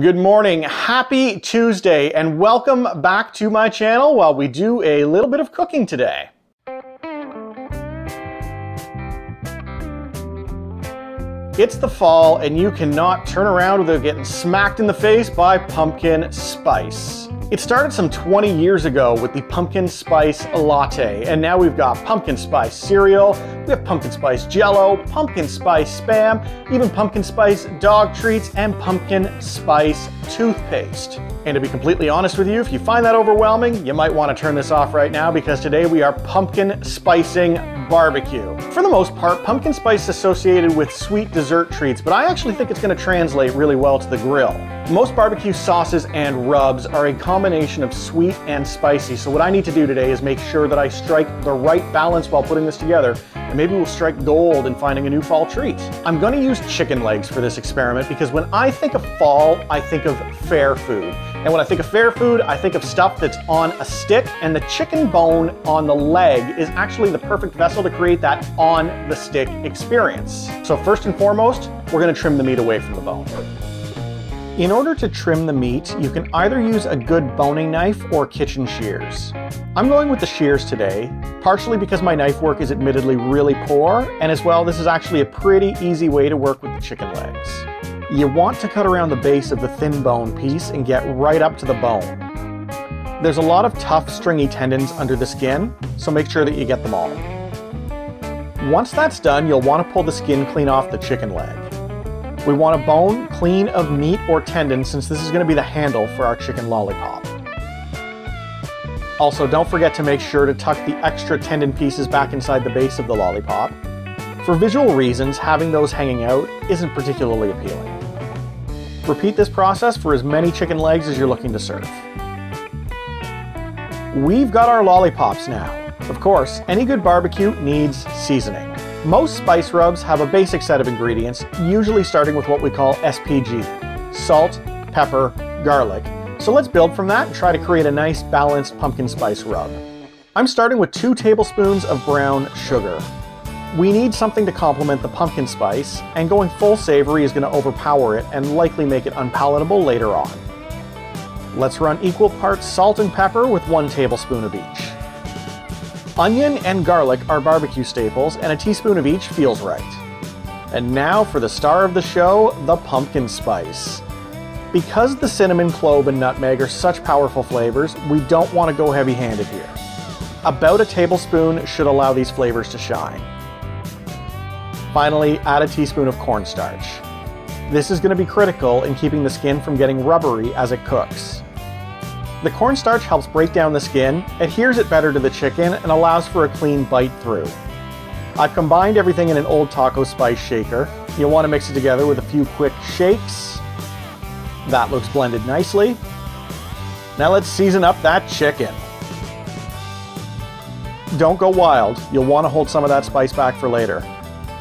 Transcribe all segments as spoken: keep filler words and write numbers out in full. Good morning, happy Tuesday, and welcome back to my channel while we do a little bit of cooking today. It's the fall and you cannot turn around without getting smacked in the face by pumpkin spice. It started some twenty years ago with the pumpkin spice latte, and now we've got pumpkin spice cereal, we have pumpkin spice jello, pumpkin spice spam, even pumpkin spice dog treats, and pumpkin spice toothpaste. And to be completely honest with you, if you find that overwhelming, you might want to turn this off right now, because today we are pumpkin spicing barbecue. For the most part, pumpkin spice is associated with sweet dessert treats, but I actually think it's going to translate really well to the grill. Most barbecue sauces and rubs are a combination of sweet and spicy, so what I need to do today is make sure that I strike the right balance while putting this together, and maybe we'll strike gold in finding a new fall treat. I'm going to use chicken legs for this experiment, because when I think of fall, I think of fair food. And when I think of fair food, I think of stuff that's on a stick, and the chicken bone on the leg is actually the perfect vessel to create that on the stick experience. So first and foremost, we're gonna trim the meat away from the bone. In order to trim the meat, you can either use a good boning knife or kitchen shears. I'm going with the shears today, partially because my knife work is admittedly really poor, and as well, this is actually a pretty easy way to work with the chicken legs. You want to cut around the base of the thin bone piece and get right up to the bone. There's a lot of tough, stringy tendons under the skin, so make sure that you get them all. Once that's done, you'll want to pull the skin clean off the chicken leg. We want a bone clean of meat or tendon, since this is going to be the handle for our chicken lollipop. Also, don't forget to make sure to tuck the extra tendon pieces back inside the base of the lollipop. For visual reasons, having those hanging out isn't particularly appealing. Repeat this process for as many chicken legs as you're looking to serve. We've got our lollipops now. Of course, any good barbecue needs seasoning. Most spice rubs have a basic set of ingredients, usually starting with what we call S P G, salt, pepper, garlic. So let's build from that and try to create a nice balanced pumpkin spice rub. I'm starting with two tablespoons of brown sugar. We need something to complement the pumpkin spice, and going full savory is going to overpower it and likely make it unpalatable later on. Let's run equal parts salt and pepper with one tablespoon of each. Onion and garlic are barbecue staples, and a teaspoon of each feels right. And now for the star of the show, the pumpkin spice. Because the cinnamon, clove, and nutmeg are such powerful flavors, we don't want to go heavy-handed here. About a tablespoon should allow these flavors to shine. Finally, add a teaspoon of cornstarch. This is going to be critical in keeping the skin from getting rubbery as it cooks. The cornstarch helps break down the skin, adheres it better to the chicken, and allows for a clean bite through. I've combined everything in an old taco spice shaker. You'll want to mix it together with a few quick shakes. That looks blended nicely. Now let's season up that chicken. Don't go wild. You'll want to hold some of that spice back for later.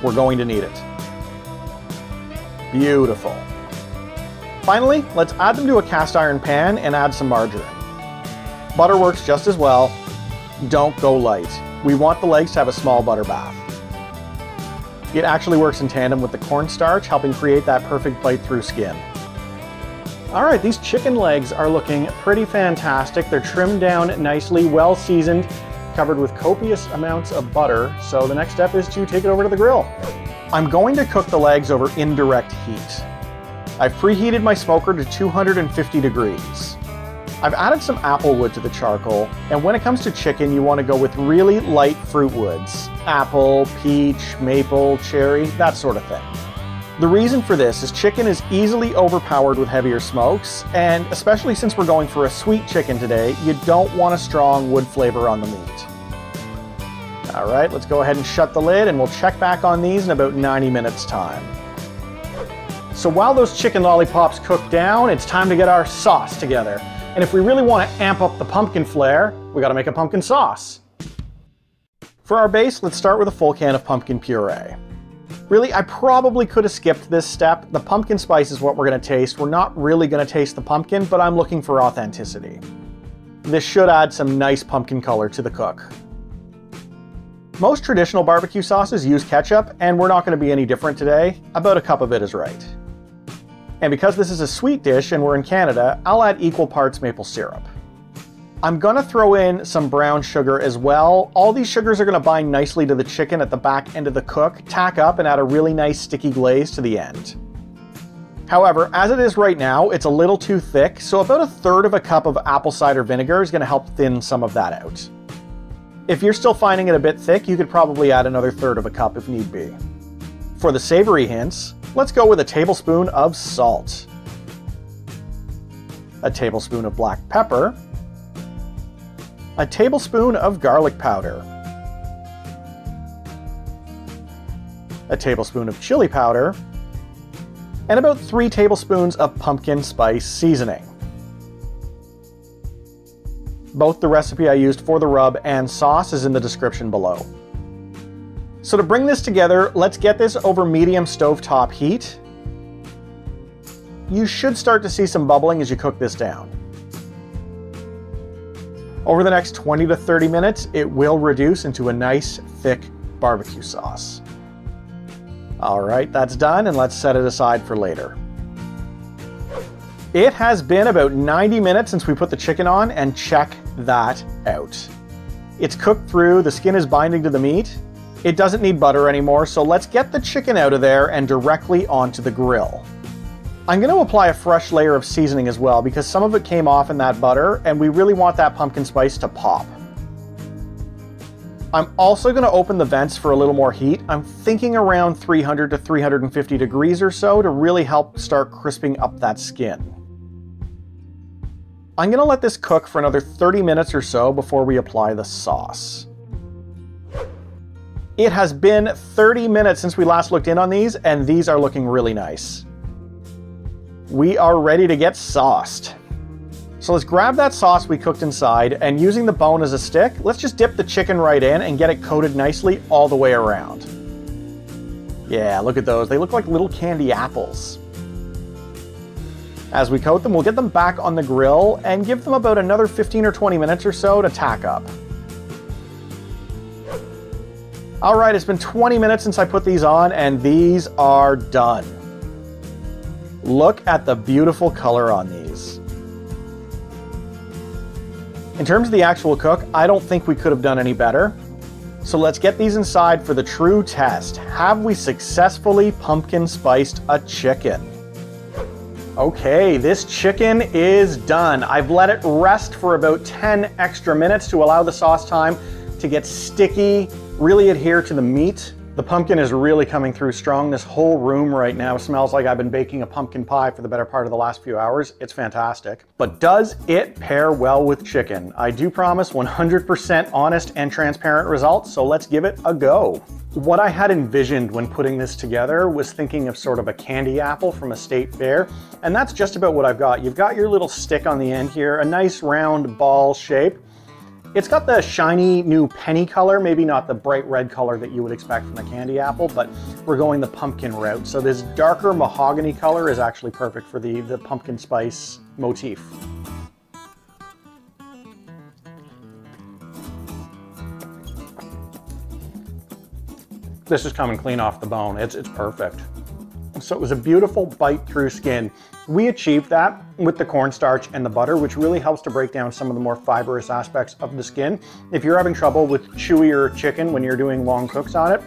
We're going to need it. Beautiful. Finally, let's add them to a cast iron pan and add some margarine. Butter works just as well. Don't go light. We want the legs to have a small butter bath. It actually works in tandem with the cornstarch, helping create that perfect bite-through skin. All right, these chicken legs are looking pretty fantastic. They're trimmed down nicely, well seasoned, covered with copious amounts of butter, so the next step is to take it over to the grill. I'm going to cook the legs over indirect heat. I've preheated my smoker to two hundred fifty degrees. I've added some apple wood to the charcoal, and when it comes to chicken, you want to go with really light fruit woods. Apple, peach, maple, cherry, that sort of thing. The reason for this is chicken is easily overpowered with heavier smokes, and especially since we're going for a sweet chicken today, you don't want a strong wood flavor on the meat. All right, let's go ahead and shut the lid, and we'll check back on these in about ninety minutes time. So while those chicken lollipops cook down, it's time to get our sauce together. And if we really want to amp up the pumpkin flair, we got to make a pumpkin sauce. For our base, let's start with a full can of pumpkin puree. Really, I probably could have skipped this step. The pumpkin spice is what we're going to taste. We're not really going to taste the pumpkin, but I'm looking for authenticity. This should add some nice pumpkin color to the cook. Most traditional barbecue sauces use ketchup, and we're not going to be any different today. About a cup of it is right. And because this is a sweet dish and we're in Canada, I'll add equal parts maple syrup. I'm gonna throw in some brown sugar as well. All these sugars are gonna bind nicely to the chicken at the back end of the cook, tack up and add a really nice sticky glaze to the end. However, as it is right now, it's a little too thick, so about a third of a cup of apple cider vinegar is gonna help thin some of that out. If you're still finding it a bit thick, you could probably add another third of a cup if need be. For the savory hints, let's go with a tablespoon of salt, a tablespoon of black pepper, a tablespoon of garlic powder, a tablespoon of chili powder, and about three tablespoons of pumpkin spice seasoning. Both the recipe I used for the rub and sauce is in the description below. So to bring this together, let's get this over medium stovetop heat. You should start to see some bubbling as you cook this down. Over the next twenty to thirty minutes, it will reduce into a nice, thick barbecue sauce. All right, that's done, and let's set it aside for later. It has been about ninety minutes since we put the chicken on, and check that out. It's cooked through, the skin is binding to the meat. It doesn't need butter anymore, so let's get the chicken out of there and directly onto the grill. I'm going to apply a fresh layer of seasoning as well because some of it came off in that butter and we really want that pumpkin spice to pop. I'm also going to open the vents for a little more heat. I'm thinking around three hundred to three hundred fifty degrees or so to really help start crisping up that skin. I'm going to let this cook for another thirty minutes or so before we apply the sauce. It has been thirty minutes since we last looked in on these and these are looking really nice. We are ready to get sauced. So let's grab that sauce we cooked inside and using the bone as a stick, let's just dip the chicken right in and get it coated nicely all the way around. Yeah, look at those. They look like little candy apples. As we coat them, we'll get them back on the grill and give them about another fifteen or twenty minutes or so to tack up. All right, it's been twenty minutes since I put these on and these are done. Look at the beautiful color on these. In terms of the actual cook, I don't think we could have done any better. So let's get these inside for the true test. Have we successfully pumpkin spiced a chicken? Okay, this chicken is done. I've let it rest for about ten extra minutes to allow the sauce time to get sticky, really adhere to the meat. The pumpkin is really coming through strong. This whole room right now smells like I've been baking a pumpkin pie for the better part of the last few hours. It's fantastic. But does it pair well with chicken? I do promise one hundred percent honest and transparent results, so let's give it a go. What I had envisioned when putting this together was thinking of sort of a candy apple from a state fair, and that's just about what I've got. You've got your little stick on the end here, a nice round ball shape. It's got the shiny new penny color, maybe not the bright red color that you would expect from a candy apple, but we're going the pumpkin route. So this darker mahogany color is actually perfect for the, the pumpkin spice motif. This is coming clean off the bone. It's, it's perfect. So it was a beautiful bite through skin. We achieved that with the cornstarch and the butter, which really helps to break down some of the more fibrous aspects of the skin. If you're having trouble with chewier chicken when you're doing long cooks on it,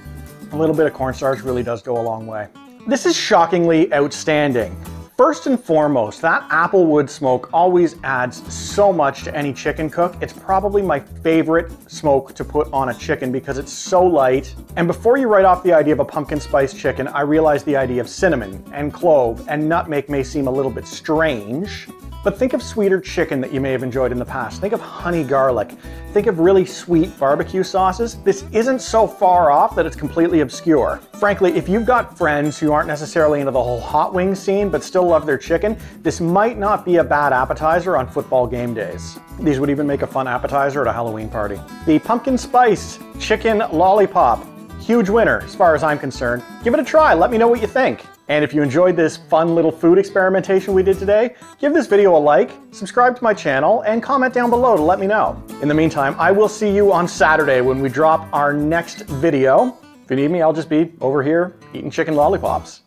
a little bit of cornstarch really does go a long way. This is shockingly outstanding. First and foremost, that applewood smoke always adds so much to any chicken cook. It's probably my favorite smoke to put on a chicken because it's so light. And before you write off the idea of a pumpkin spice chicken, I realized the idea of cinnamon and clove and nutmeg may seem a little bit strange, but think of sweeter chicken that you may have enjoyed in the past. Think of honey garlic. Think of really sweet barbecue sauces. This isn't so far off that it's completely obscure. Frankly, if you've got friends who aren't necessarily into the whole hot wing scene, but still love their chicken, this might not be a bad appetizer on football game days. These would even make a fun appetizer at a Halloween party. The pumpkin spice chicken lollipop. Huge winner as far as I'm concerned. Give it a try, let me know what you think. And if you enjoyed this fun little food experimentation we did today, give this video a like, subscribe to my channel, and comment down below to let me know. In the meantime, I will see you on Saturday when we drop our next video. If you need me, I'll just be over here eating chicken lollipops.